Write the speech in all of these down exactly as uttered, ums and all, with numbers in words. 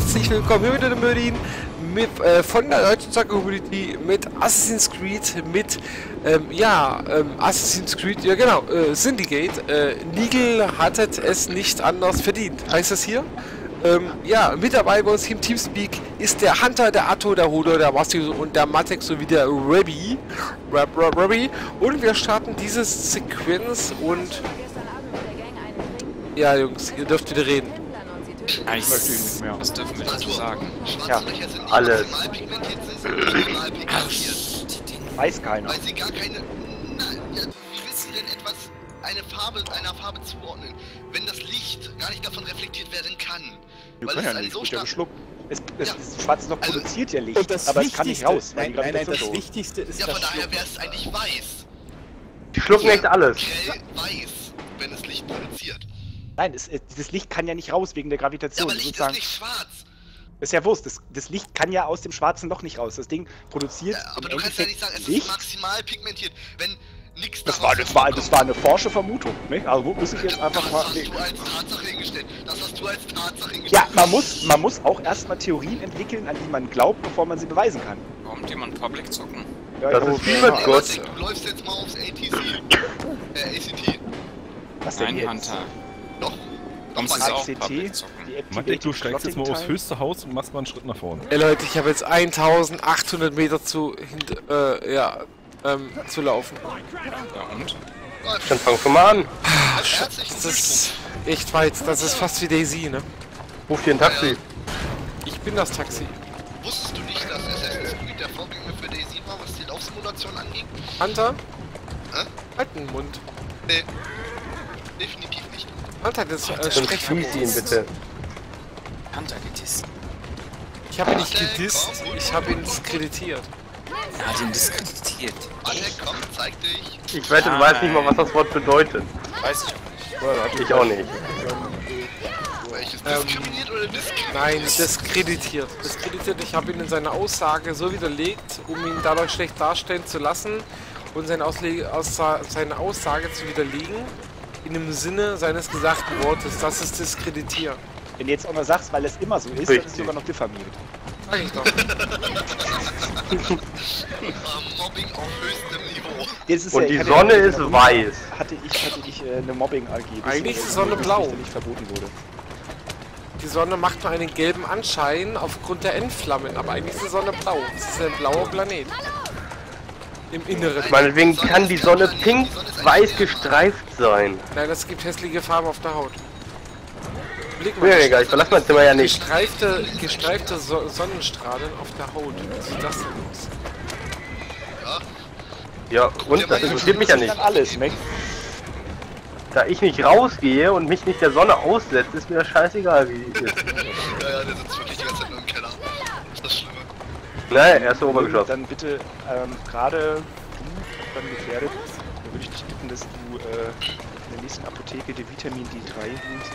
Herzlich willkommen hier wieder in Mürdin mit, äh, von der deutschen Zocker-Community mit Assassin's Creed, mit, ähm, ja, ähm, Assassin's Creed, ja genau, äh, Syndicate. Äh, Nigel hatte es nicht anders verdient, heißt das hier. Ähm, ja, mit dabei bei uns hier im TeamSpeak ist der Hunter, der Atto, der Hodor, der Basti und der Matek sowie der Rabbi. Rab, Rab, Rabbi. Und wir starten diese Sequenz und... Ja, Jungs, ihr dürft wieder reden. Ja, ich möchte ihm nicht mehr. Das dürfen wir dazu sagen. Ja, alle. Weiß keiner. Weil sie gar keine. Nein, ja, wie willst du denn etwas eine Farbe einer Farbe zuordnen, wenn das Licht gar nicht davon reflektiert werden kann? Wir weil können es ja nicht, so stark geschluckt. Es, es ja. ist schwarz noch also, produziert ja Licht, aber Wichtigste, es kann nicht raus. Nein, nein, nein, das, das Wichtigste ist ja, das von daher wäre es eigentlich weiß. Die schlucken ja, echt alles. Grell weiß, wenn es Licht produziert. Nein, es, es, dieses Licht kann ja nicht raus wegen der Gravitation. Ja, aber Licht ist nicht schwarz. Ist ja Wurst, das, das Licht kann ja aus dem schwarzen Loch nicht raus. Das Ding produziert. Ja, aber du kannst ja nicht sagen, es Licht. Ist maximal pigmentiert, wenn nichts das war, das, war, das war eine forsche Vermutung, nicht? Also muss ich jetzt einfach das mal. Das hast du als Tatsache hingestellt. Das hast du als Tatsache hingestellt. Ja, man muss, man muss auch erstmal Theorien entwickeln, an die man glaubt, bevor man sie beweisen kann. Warum jemand Public zocken? Ja, das, das ist viel mit Gott. Du läufst jetzt mal aufs A T C. äh, A C T. Was denn ein Hunter. Doch, kommst du auch Matek, du steigst jetzt mal aufs höchste Haus und machst mal einen Schritt nach vorne. Ey Leute, ich habe jetzt eintausendachthundert Meter zu, äh, ja, ähm, zu laufen. Ja und? Dann fang schon mal an. Das ist echt weit, das ist fast wie DayZ, ne? Ruf dir ein Taxi. Ich bin das Taxi. Wusstest du nicht, dass Assassin's Creed der Vorgänger für DayZ war, was die Laufsimulation angeht? Hunter? Hä? Halt den Mund. Nee. Definitiv nicht. Hunter, das ist äh, Sprechverbot. Ihn bitte. Hunter gedisst. Ich habe ihn nicht gedisst, ich habe ihn diskreditiert. Er hat ihn diskreditiert. Matek, komm, zeig dich. Ich wette, du weißt nicht mal, was das Wort bedeutet. Weiß ich nicht. Ich auch nicht. Welches? Diskriminiert ähm, oder diskreditiert? Nein, diskreditiert. Diskreditiert, ich habe ihn in seiner Aussage so widerlegt, um ihn dadurch schlecht darstellen zu lassen und seine, Ausle Aussa seine Aussage zu widerlegen. In dem Sinne seines gesagten Wortes, das ist diskreditieren. Wenn du jetzt auch mal sagst, weil es immer so ist, richtig, dann ist es sogar noch diffamiert. Sag ich doch. Mobbing auf höchstem Niveau. Jetzt ist und ja, die Sonne ja, ist hatte weiß. Hatte ich, hatte ich äh, eine Mobbing A G. Eigentlich ist die Sonne blau. Die nicht verboten wurde. Die Sonne macht nur einen gelben Anschein aufgrund der Endflammen, aber eigentlich ist die Sonne blau. Es ist ein blauer Planet. Im Inneren. Meinetwegen kann die Sonne pink-weiß gestreift sein. Nein, das gibt hässliche Farben auf der Haut. Blick mal. Ja, egal, ich verlasse mein Zimmer ja nicht. Gestreifte, gestreifte so Sonnenstrahlen auf der Haut. Wie sieht das denn aus? Ja, und das interessiert mich ja nicht. Alles, ne? Da ich nicht rausgehe und mich nicht der Sonne aussetze, ist mir das scheißegal, wie ich jetzt. Ja, ja, der sitzt wirklich die ganze Zeit nur im Keller. Nein, erst obergeschossen. Dann bitte, ähm, gerade du dann gefährdet, dann würde ich dich bitten, dass du äh, in der nächsten Apotheke dir Vitamin D drei nimmst.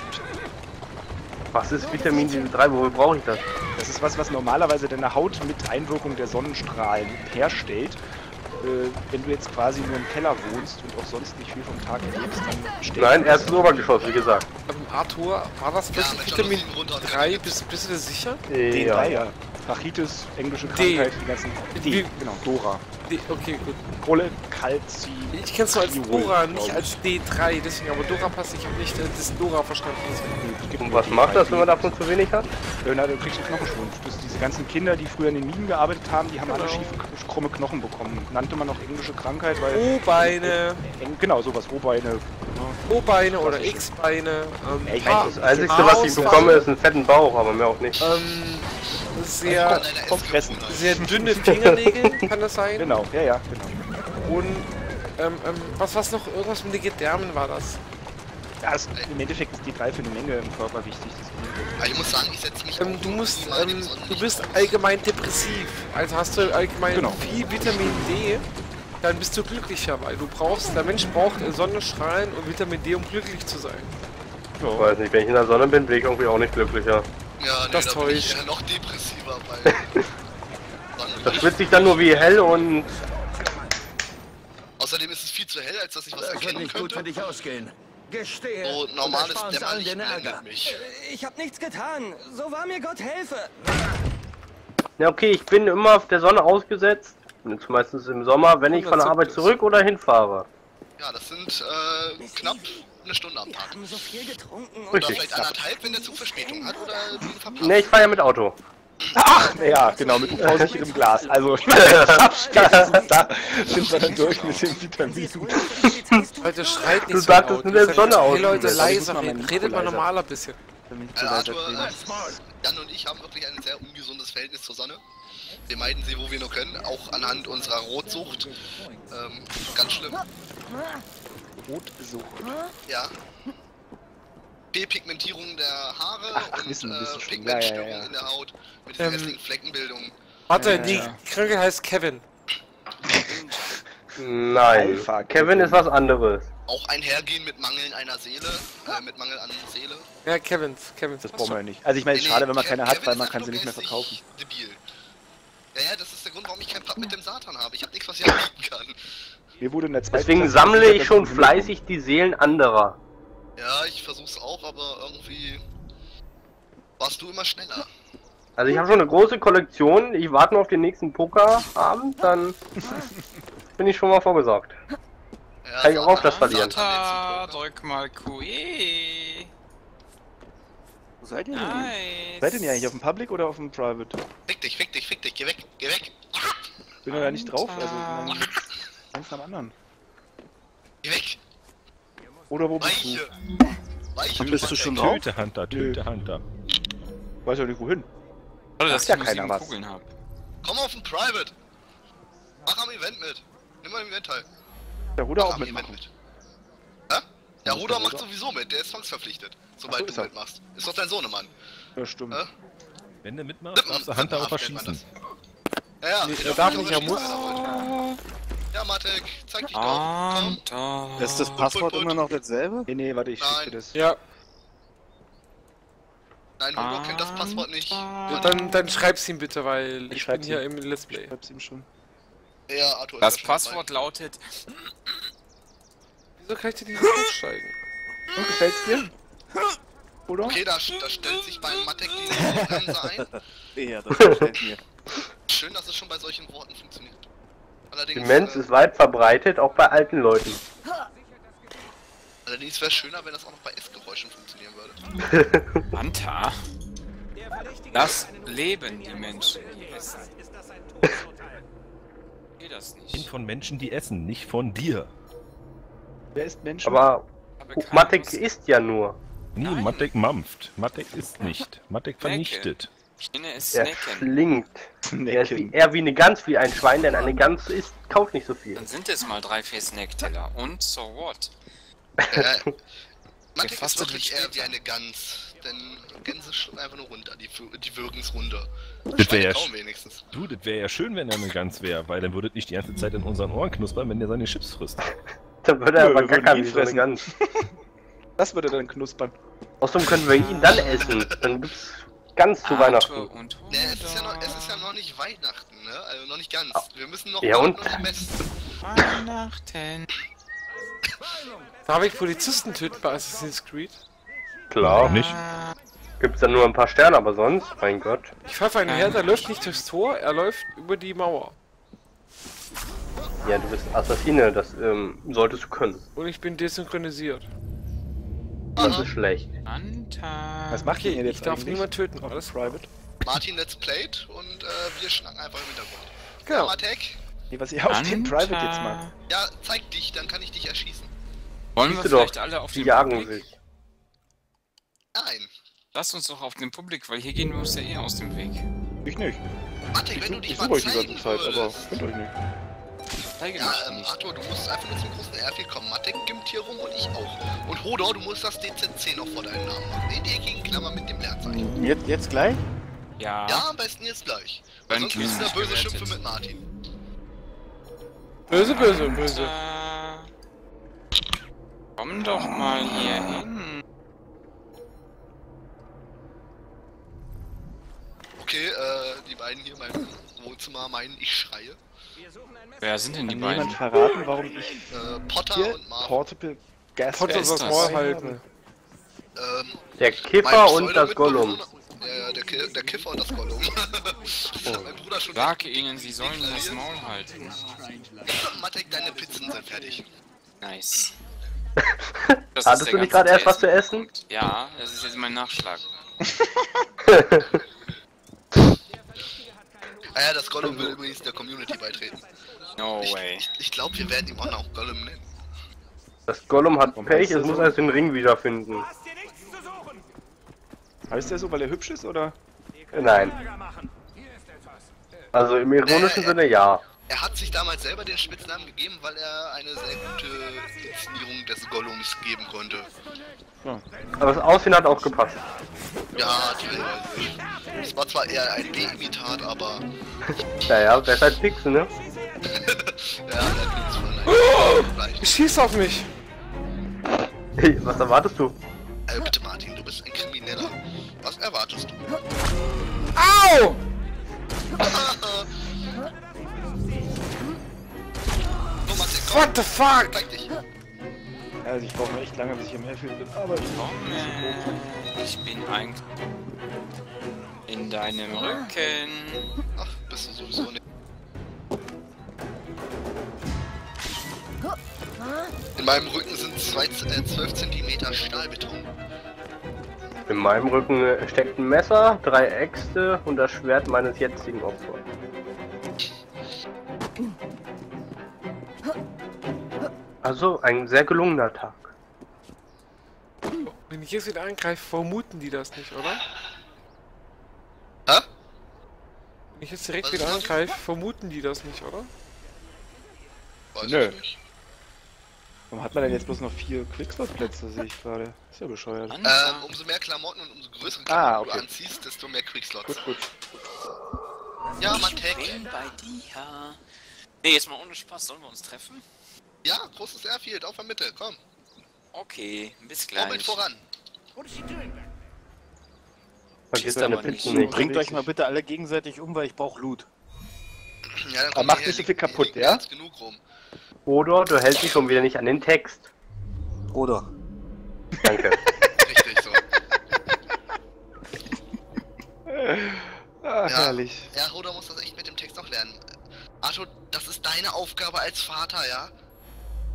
Was ist Vitamin D drei? Wofür brauche ich das? Das ist was, was normalerweise deine Haut mit Einwirkung der Sonnenstrahlen herstellt. Äh, wenn du jetzt quasi nur im Keller wohnst und auch sonst nicht viel vom Tag erlebst, dann steht. Nein, erst Obergeschoss, wie gesagt. Ähm, Arthur, war das wirklich ja, Vitamin D drei? Bist, bist du dir sicher? Ja. D drei, ja. Rachitis, englische Krankheit, D. die ganzen... D, D. genau, Dora. D. Okay, gut. Kohle, Kalzi... Ich kenn's nur als Dora, nicht als D drei, deswegen, aber Dora passt, ich hab nicht äh, das Dora verstanden. Das und was macht das, wenn man davon zu wenig hat? Äh, na, du kriegst einen Knochenschwund. Das diese ganzen Kinder, die früher in den Minen gearbeitet haben, die haben genau. alle schiefe, krumme Knochen bekommen. Nannte man auch englische Krankheit, weil... O-Beine! Genau, sowas, O-Beine. O-Beine oder X-Beine. Ähm, ja, ich weiß, das Einzige, was ich bekomme, ist einen fetten Bauch, aber mehr auch nicht. Ähm... Sehr, sehr dünne Fingernägel, kann das sein? Genau, ja, ja, genau. Und, ähm, ähm, was war's noch? Irgendwas mit den Gedärmen war das? Ja, das, im Endeffekt ist die dreiviertel Menge im Körper wichtig. Das ich muss sagen, ich setze mich ähm, Du musst, ähm, du bist allgemein depressiv. Also hast du allgemein genau. viel Vitamin D, dann bist du glücklicher, weil du brauchst, der Mensch braucht Sonnenstrahlen und Vitamin D, um glücklich zu sein. So. Ich weiß nicht, wenn ich in der Sonne bin, bin ich irgendwie auch nicht glücklicher. Ja, nee, das da bin ich ja noch depressiver, weil... das wird sich dann nur wie hell und... Außerdem ist es viel zu hell, als dass ich was erkennen könnte. Das wird nicht gut für dich ausgehen. Gestehe. So normales Dämmerlicht blendet mich. Ich hab nichts getan. So wahr mir Gott helfe. Ja, okay, ich bin immer auf der Sonne ausgesetzt. Jetzt meistens im Sommer, wenn ich von der Arbeit zurück oder hinfahre. Ja, das sind äh, knapp eine Stunde am Tag. So viel getrunken. Oder vielleicht anderthalb, wenn der Zug Verspätung hat. Oder ne, ich fahre ja mit Auto. Ach, ja, genau, mit U V-Sicht im Glas. Also, da sind wir dann durch mit dem Vitamin. Leute, schreit nicht so laut. Du sagtest nur der Sonne aus. Hey Leute, leiser, redet mal normaler ein bisschen. Äh, Arthur, Jan und ich haben wirklich ein sehr ungesundes Verhältnis zur Sonne. Wir meiden sie, wo wir nur können, auch anhand unserer Rotsucht. Ähm, ganz schlimm. Rotsucht? Ja. Pigmentierung der Haare ach, ach, und wissen, wissen äh, Pigmentstörung ja, ja, ja. in der Haut mit diesen ähm, hässlichen Fleckenbildungen. Warte, ja, ja. die Krüge heißt Kevin. Nein, Alpha, Kevin ist was anderes. Auch einhergehen mit Mangeln einer Seele, äh, mit Mangel an Seele. Ja, Kevins, Kevins, das brauchen wir nicht. Also ich meine, es ist schade, wenn man keine hat, weil man kann sie nicht mehr verkaufen. Debil. Ja, ja, das ist der Grund, warum ich keinen Pakt mit dem Satan habe. Ich habe nichts, was ich anbieten kann. Mir wurde in der Deswegen sammle ich schon fleißig die Seelen anderer. Ja, ich versuch's auch, aber irgendwie warst du immer schneller. Also ich habe schon eine große Kollektion, ich warte nur auf den nächsten Pokerabend, dann bin ich schon mal vorgesagt. Ja, kann ich auch auf das verlieren. Satan, drück mal Q E. Wo seid ihr denn? Nice. Seid ihr denn eigentlich auf dem Public oder auf dem Private? Fick dich, fick dich, fick dich, geh weg, geh weg. Ich bin ja da nicht drauf, also eins am anderen. Geh weg. Oder wo bist Weiche. du? Weiche, du bist du schon drauf? Töte Hunter, töte Nö. Hunter. Weiß ja nicht wohin. Warte, dass ich ja keiner was. Hab. Komm auf den Private. Mach am Event mit. Nimm mal im Event teil. Der Ruder Mach auch mit. mit. Ja? Der Ruder macht sowieso mit. Der ist zwangsverpflichtet. Sobald so, du ist mitmachst. Ist doch dein Sohnemann. Ja, stimmt. Ja? Wenn du mitmachst, darfst du Hunter auch verschießen. Ja, ja. Nee, er darf nicht, er muss. Ja, Matek, zeig dich doch. Komm. Ist das Passwort put, put, put. immer noch dasselbe? Nee, nee, warte, ich schicke das. Ja. Nein, Hugo kennt das Passwort nicht. Ja, dann, dann schreib's ihm bitte, weil ich, ich bin hier ihm. im Let's Play. Ich schreib's ihm schon. Ja, Arthur, das schon Passwort dabei. lautet... Wieso kann ich dir nicht aufsteigen? Und gefällt's dir? Oder? Okay, da, da stellt sich bei Matek die Bremse ein. Ja, das gefällt mir. Schön, dass es schon bei solchen Worten funktioniert. Demenz äh, ist weit verbreitet, auch bei alten Leuten. Allerdings wäre es schöner, wenn das auch noch bei Essgeräuschen funktionieren würde. Manta. Das leben die Menschen, die essen. Geht das nicht? Kind von Menschen, die essen, nicht von dir. Wer isst Menschen? Aber Matek isst ja nur. Nee, Matek mampft. Matek isst nicht. Matek vernichtet. Ich nenne es er schlingt. Er ist wie, eher wie eine Gans, wie ein Schwein, denn eine Gans isst, kauft nicht so viel. Dann sind es mal drei, vier Snackteller. Und so what? Äh, man ist wirklich eher wie eine Gans. Denn Gänse schon einfach nur runter, die, die wirken's runter. Das wäre ja kaum wenigstens. Du, das wäre ja schön, wenn er eine Gans wäre, weil dann würdet nicht die ganze Zeit in unseren Ohren knuspern, wenn er seine Chips frisst. Dann würde er aber gackern wie so eine Gans. Das würde dann knuspern. Außerdem können wir ihn dann essen. Dann gibt's ganz zu Arthur Weihnachten. Und nee, es, ist ja noch, es ist ja noch nicht Weihnachten, ne? Also noch nicht ganz. Wir müssen noch ja, und noch Weihnachten. Darf ich Polizisten töten bei Assassin's Creed? Klar, nicht. Gibt's dann nur ein paar Sterne, aber sonst, mein Gott. Ich pfeife einen her, der läuft nicht durchs Tor, er läuft über die Mauer. Ja, du bist Assassine, das ähm, solltest du können. Und ich bin desynchronisiert. Das ist schlecht. Anta. Was macht ihr denn jetzt? Ich darf niemand töten, alles private. Martin, let's playt und äh, wir schnacken einfach im Hintergrund. Genau. Ja, Matek. Nee, was ihr auf dem Private jetzt macht. Ja, zeig dich, dann kann ich dich erschießen. Wollen Siehst wir vielleicht doch. alle auf den Public? Sich. Nein. Lass uns doch auf den Public, weil hier gehen wir uns ja eher aus dem Weg. Ich nicht. Matek, ich wenn du dich mal zeigen euch die Zeit, aber könnt euch nicht. Zeige ja, ähm, nicht. Arthur, du musst einfach nur zum großen R vier kommen. Matek gimmt hier rum und ich auch. Und Hodor, du musst das D Z C noch vor deinem Namen machen. In der eckigen Klammer mit dem Leerzeichen. Jetzt, jetzt gleich? Ja. Ja, am besten jetzt gleich. Weil sonst müssen wir böse Schimpfe mit Martin. Böse, böse, böse. Alter. Komm doch mal hier hin. Okay, äh, die beiden hier in meinem Wohnzimmer meinen, ich schreie. Wer sind denn die beiden? Kann jemand verraten, warum ich äh, Potter und Marvel. Portable Gas Potter soll das Maul halten. Ähm, der Kiffer und das Gollum. Ja, ja, der, Ki der Kiffer und das Gollum. Oh. Sag ihnen, sie sollen das Maul halten. Matek, deine Pizzen sind fertig. Nice. Hattest du nicht gerade erst was zu essen? Ja, das ist jetzt mein Nachschlag. Ah ja, das Gollum will übrigens der Community beitreten. No way. Ich, ich glaube, wir werden ihm auch noch Gollum nennen. Das Gollum hat Warum Pech, es muss so? erst den Ring wiederfinden. Heißt der so, weil er hübsch ist, oder? Nein. Also im ironischen äh, Sinne ja. Er hat sich damals selber den Spitznamen gegeben, weil er eine sehr gute Inszenierung des Gollums geben konnte. Ja. Aber das Aussehen hat auch gepasst. Ja, teilweise. Es war zwar eher ein B-Imitat, aber... Naja, besser als Pixel, ne? Ja, der Pixel. Schieß auf mich! Hey, was erwartest du? Also bitte Martin, du bist ein Krimineller. Was erwartest du? Au! What the fuck? Also ich brauche noch echt lange, bis ich im Airfield bin, aber ich komme. Ich bin eigentlich in deinem Rücken. Ach, bist du sowieso nicht. In meinem Rücken sind zwölf Zentimeter Stahlbeton. In meinem Rücken steckt ein Messer, drei Äxte und das Schwert meines jetzigen Opfers. Also, ein sehr gelungener Tag. Wenn ich jetzt wieder angreife, vermuten die das nicht, oder? Hä? Wenn ich jetzt direkt Was wieder angreife, vermuten die das nicht, oder? Weiß Nö. Nicht. Warum hat man denn jetzt bloß noch vier Quickslot-Plätze, sehe ich gerade? Ist ja bescheuert. Ähm, umso mehr Klamotten und umso größere Klamotten ah, okay. du anziehst, desto mehr Quickslots. Gut, gut. Ja, Matek. Ich bin bei dir. Ne, jetzt mal ohne Spaß, sollen wir uns treffen? Ja, großes Airfield, auf der Mitte, komm. Okay, bis gleich. Moment voran. Vergiss deine Pizzen nicht. Bringt euch mal bitte alle gegenseitig um, weil ich brauch Loot. Ja, dann komm, macht nicht so viel kaputt, ja? Genug rum. Oder du hältst dich schon wieder nicht an den Text. Oder. Danke. Richtig so. Ah, ja, herrlich. Ja, Roder muss das echt mit dem Text noch lernen. Arthur, das ist deine Aufgabe als Vater, ja?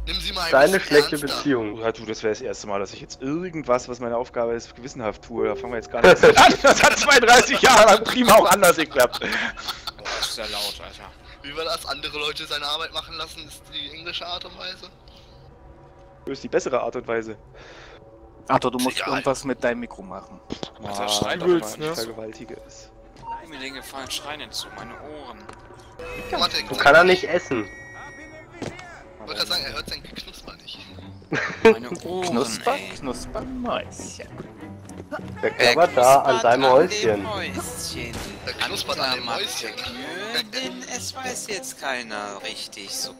Nimm sie mal ein Deine schlechte ernster. Beziehung. Ja, du, das wäre das erste Mal, dass ich jetzt irgendwas, was meine Aufgabe ist, gewissenhaft tue. Da fangen wir jetzt gar nicht an. Das hat zweiunddreißig Jahre lang prima auch anders geklappt. Boah, ist ja laut, Alter. Wie wir das andere Leute seine Arbeit machen lassen, ist die englische Art und Weise. Das ist die bessere Art und Weise. Arthur, du musst Egal. irgendwas mit deinem Mikro machen. Alter, schreien doch mal, ne? Vergewaltige ist. Mir den Gefallen, schreien hinzu, meine Ohren. Du kann er nicht essen. Ich wollte gerade sagen, er hört sein Geknusper nicht. Meine Ohren, Knusper? Ey. Knusper? Mäuschen. Der knabbert da an seinem Häuschen. Der knuspert an dem Häuschen. Denn es weiß jetzt keiner richtig so.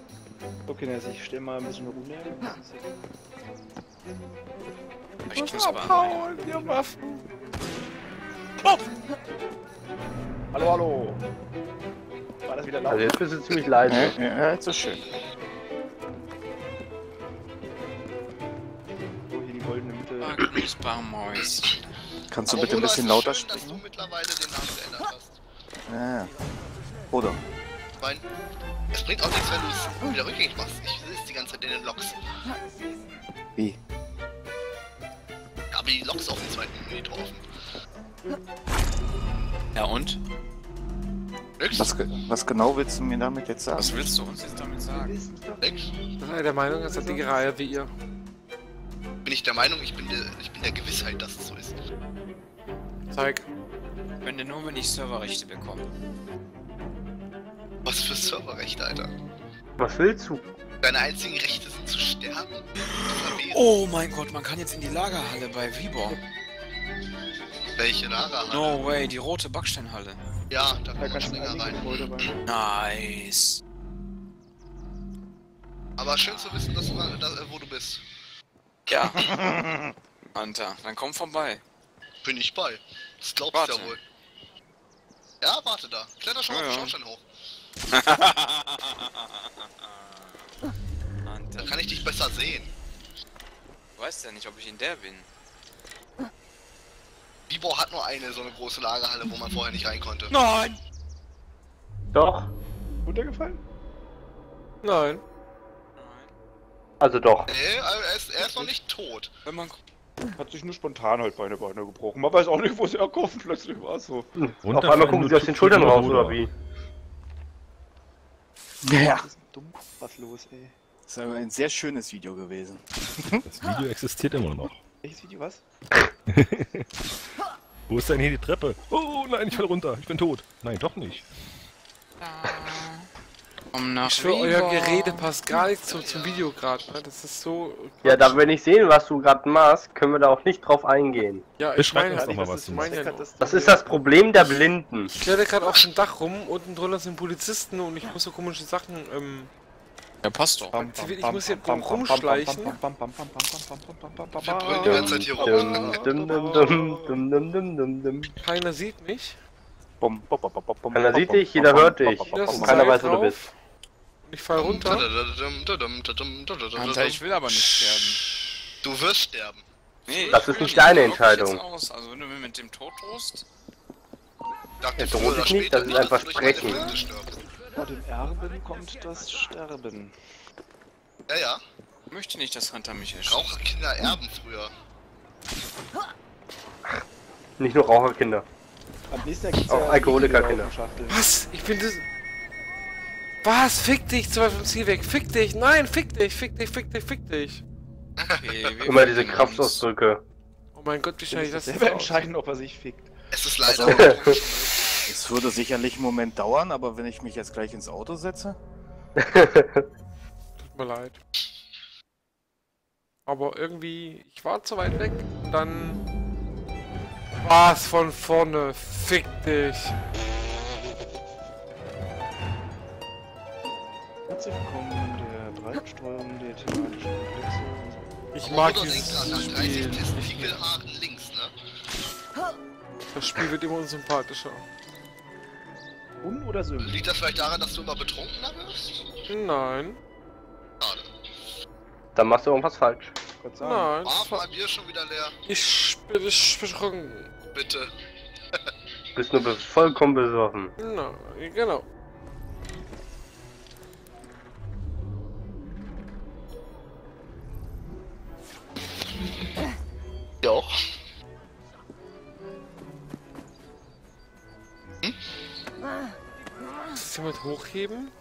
Okay, also ich stehe mal ein bisschen Ruhe. Ich knusper. Paul, wir Waffen. Oh. Hallo, hallo. War das wieder laut? Also jetzt bist du ziemlich leise. Ja, ja, jetzt ist schön. Knuspermäuschen. Kannst du Aber bitte ein bisschen lauter schön, sprechen? Dass du mittlerweile den Namen geändert hast. Ja. Oder? Ich meine, es bringt auch nichts, wenn du es wieder rückgängig machst. Ich sitze die ganze Zeit in den Loks. Wie? Ich habe die Loks auf dem zweiten Monitor offen. Ja und? Was, ge was genau willst du mir damit jetzt sagen? Was willst du uns jetzt damit sagen? Ich bin der Meinung, es hat die Reihe wie ihr. Bin ich der Meinung, ich bin der, ich bin der Gewissheit, dass es so ist. Zeig. Wenn du nur, wenn ich Serverrechte bekomme. Was für Serverrechte, Alter? Was willst du? Deine einzigen Rechte sind zu sterben. Oh mein Gott, man kann jetzt in die Lagerhalle bei Vibor. Welche Lagerhalle? No way, die rote Backsteinhalle. Ja, da kann man länger rein. Nice. Aber schön zu wissen, dass du da, wo du bist. Ja. Hunter, dann komm vorbei. Bin ich bei. Das glaubst warte. du ja wohl. Ja, warte da. Kletter schon ja, auf den Schornstein hoch. Dann kann ich dich besser sehen. weiß ja nicht, ob ich in der bin. Bibo hat nur eine so eine große Lagerhalle, wo man vorher nicht rein konnte. Nein! Doch. Runtergefallen? Nein. Nein. Also doch. Nee, also er, ist, er ist noch nicht tot. Wenn man hat sich nur spontan halt beide Beine gebrochen. Man weiß auch nicht, wo sie herkommen. Plötzlich war es so. Und auf einmal gucken sie aus den Schultern raus, oder wie? Ja. Das ist dumm. Was los, ey? Das ist aber ein sehr schönes Video gewesen. Das Video existiert immer noch. Welches Video, was? Wo ist denn hier die Treppe? Oh nein, ich fall runter. Ich bin tot. Nein, doch nicht. Um nach ich für euer Gerede passt gar nichts zum, zum Video gerade. Ne? Das ist so. Ja, da wir nicht sehen, was du gerade machst, können wir da auch nicht drauf eingehen. Ja, ich meine, halt was was du meinst. Das, das ist das Problem der Blinden. Ich kletter gerade auf dem Dach rum, unten drunter sind Polizisten und ich muss so komische Sachen. Ähm, ja, passt doch. Ich muss hier rumschleichen. Keiner sieht mich. Keiner sieht dich, jeder hört dich. Keiner weiß, wo du bist. Ich fall runter. Alter, ich will aber nicht sterben. Du wirst sterben. Nee, das ist nicht deine Entscheidung. Also wenn du mir mit dem Tod drohst. Er droht dich nicht, das ist einfach Sprechen. Vor dem Erben kommt das Sterben. Ja, ja. Ich möchte nicht, dass Hunter mich erschießt. Raucherkinder erben früher. Nicht nur Raucherkinder. Am nächsten Tag gibt's auch ja Alkoholiker-Kinder. Was? Ich bin das... Was? Fick dich, zum Beispiel vom Ziel weg. Fick dich, nein, fick dich, fick dich, fick dich, fick dich. Okay, immer diese Kraftausdrücke. Oh mein Gott, wie schnell ich das selber aus. Entscheiden, ob er sich fickt. Es ist leider... Also, es würde sicherlich einen Moment dauern, aber wenn ich mich jetzt gleich ins Auto setze... Tut mir leid. Aber irgendwie... Ich war zu weit weg, dann... Was von vorne, fick dich! Herzlich willkommen der Breitenstreuung der thematischen Komplexe. Ich mag dieses Spiel. Das Spiel wird immer unsympathischer. Un- oder Sym? Liegt das vielleicht daran, dass du immer betrunkener wirst? Nein. Schade. Dann machst du irgendwas falsch. Nein. Oh, mein Bier ist schon wieder leer. Ich bin betrunken. Bitte. Bist nur vollkommen besoffen. No, genau. Doch. Hm? Kannst du jemand hochheben?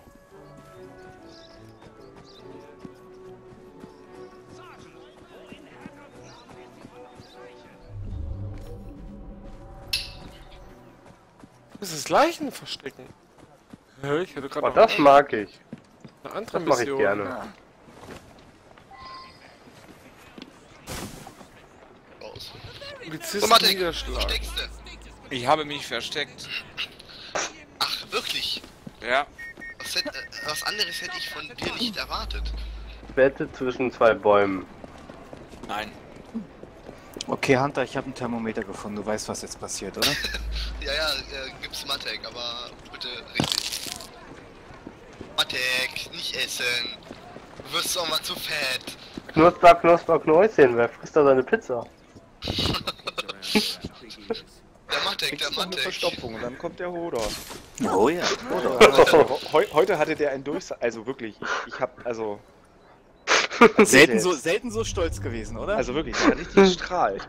Das ist Leichen verstecken. Ich hatte gerade. Oh, das eine mag ich. Eine andere das Mission. Mach ich gerne. Ja. Polizisten Niederschlag. Ich habe mich versteckt. Ach, wirklich? Ja. Was, hätte, was anderes hätte ich von dir nicht erwartet. Wette zwischen zwei Bäumen. Nein. Okay, Hunter, ich habe einen Thermometer gefunden. Du weißt, was jetzt passiert, oder? Ja, ja, äh, gibt's Matek, aber bitte richtig. Matek, nicht essen. Du wirst auch mal zu fett. Knusper, Knusper, Knäuschen, wer frisst da seine Pizza? Der Matek, der Matek. Verstopfung und dann kommt der Hodor. Oh ja, Hodor. Heu heute hatte der einen Durchsatz, also wirklich, ich, ich hab, also... Selten so, selten so stolz gewesen, oder? Also wirklich, der hat richtig strahlt.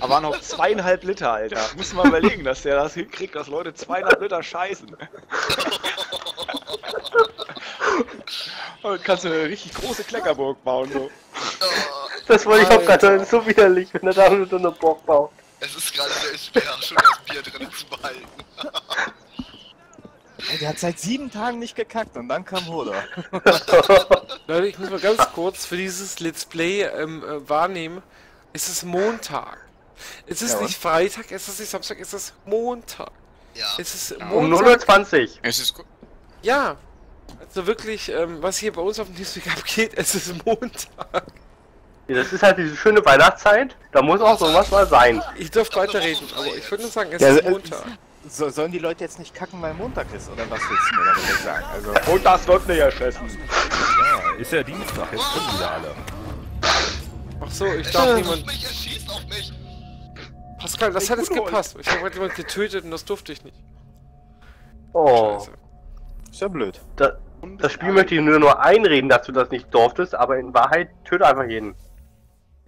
Aber waren noch zweieinhalb Liter, Alter. Muss man überlegen, dass der das hinkriegt, dass Leute zweieinhalb Liter scheißen. Und kannst du eine richtig große Kleckerburg bauen, so. Das wollte ich auch gerade sagen, so widerlich, wenn er da nur so eine Burg baut. Es ist gerade der Sperr, schon das Bier drin zu behalten. Der hat seit sieben Tagen nicht gekackt und dann kam Hoda. Leute, ich muss mal ganz kurz für dieses Let's Play ähm, äh, wahrnehmen. Es ist Montag. Es ist ja, nicht Freitag, es ist nicht Samstag, es ist Montag. Ja. Es ist Montag. Um null Uhr zwanzig. Es ist gut. Ja. Also wirklich, ähm, was hier bei uns auf dem TeamSpeak abgeht, es ist Montag. Ja, das ist halt diese schöne Weihnachtszeit. Da muss auch sowas mal sein. Ich dürfte weiterreden, aber ich würde nur sagen, es ja, ist Montag. Ist... So, sollen die Leute jetzt nicht kacken, weil Montag ist, oder was willst du mir damit sagen? Also, und das wird nicht erschissen. Ja, ist ja Dienstag, jetzt kommen wieder alle. Ach Achso, ich er darf niemand. Mich, er schießt auf mich. Pascal, das ich hat jetzt gepasst. Holt. Ich habe jemanden getötet und das durfte ich nicht. Oh. Scheiße. Ist ja blöd. Da, das Spiel möchte ich nur, nur einreden, dass du das nicht durftest, aber in Wahrheit töte einfach jeden.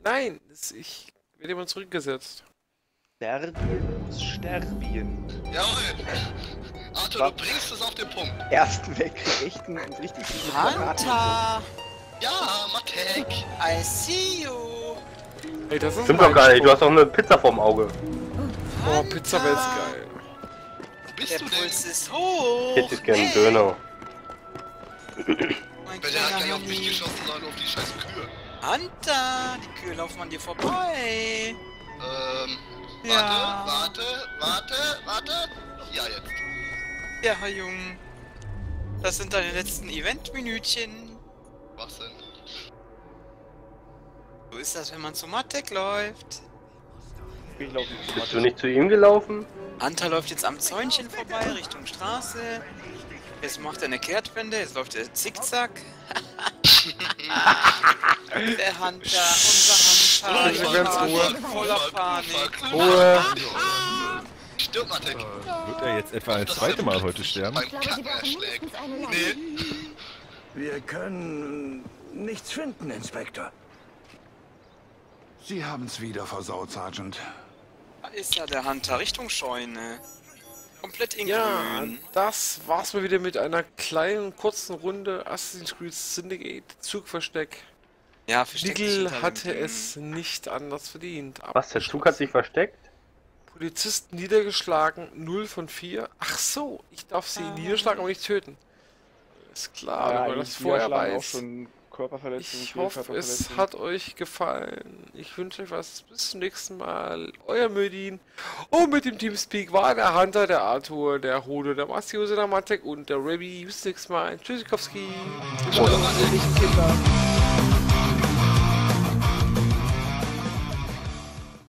Nein, ich werde immer zurückgesetzt. Serbien muss Sterbien. Jawohl! Arthur, was? Du bringst es auf den Punkt! Ersten Weltkrieg, echten und richtig guten Hunter! Ja, Matek! I see you! Ey, das ist stimmt doch geil, du hast doch eine Pizza vorm Auge. Hunter. Oh, Pizza wäre jetzt geil. Wo bist der du Puls denn? Ist hoch! Ich hätte gerne einen Döner. Der hat gleich auf mich geschossen, sondern auf die scheiß Kühe. Hunter! Die Kühe laufen an dir vorbei! Ähm... Warte, ja. warte, warte, warte. Ja, jetzt. Ja, Jung. Das sind deine letzten Event-Minütchen. Was denn? So ist das, wenn man zu Matek läuft. Ich laufe nicht zu Matek. Bist du nicht zu ihm gelaufen? Anta läuft jetzt am Zäunchen vorbei, Richtung Straße. Jetzt macht er eine Kehrtwende, jetzt läuft er zickzack. Der Hunter, unser Hunter, ich bin ganz Ruhe. Voller Panik. Ruhe. Stirb, Matek. Äh, wird er jetzt etwa ein zweites Mal heute sterben? Ich glaube, wir nee. Wir können nichts finden, Inspektor. Sie haben's wieder versaut, Sergeant. Da ist ja der Hunter, Richtung Scheune. Komplett in ja, grün. Das war's mal wieder mit einer kleinen, kurzen Runde Assassin's Creed Syndicate Zugversteck. Ja, Nigel hatte es nicht anders verdient. Was, der Zug hat sich versteckt? Polizisten niedergeschlagen, null von vier. Ach so, ich darf sie ah. niederschlagen, aber nicht töten. Ist klar, ja, wenn man das vorher weiß. Ich hoffe, es hat euch gefallen. Ich wünsche euch was. Bis zum nächsten Mal. Euer Mürdin. Und mit dem TeamSpeak war der Hunter, der Arthur, der Hode, der Massius, der Matek und der Rabbi. Bis zum nächsten Mal. Tschüssikowski.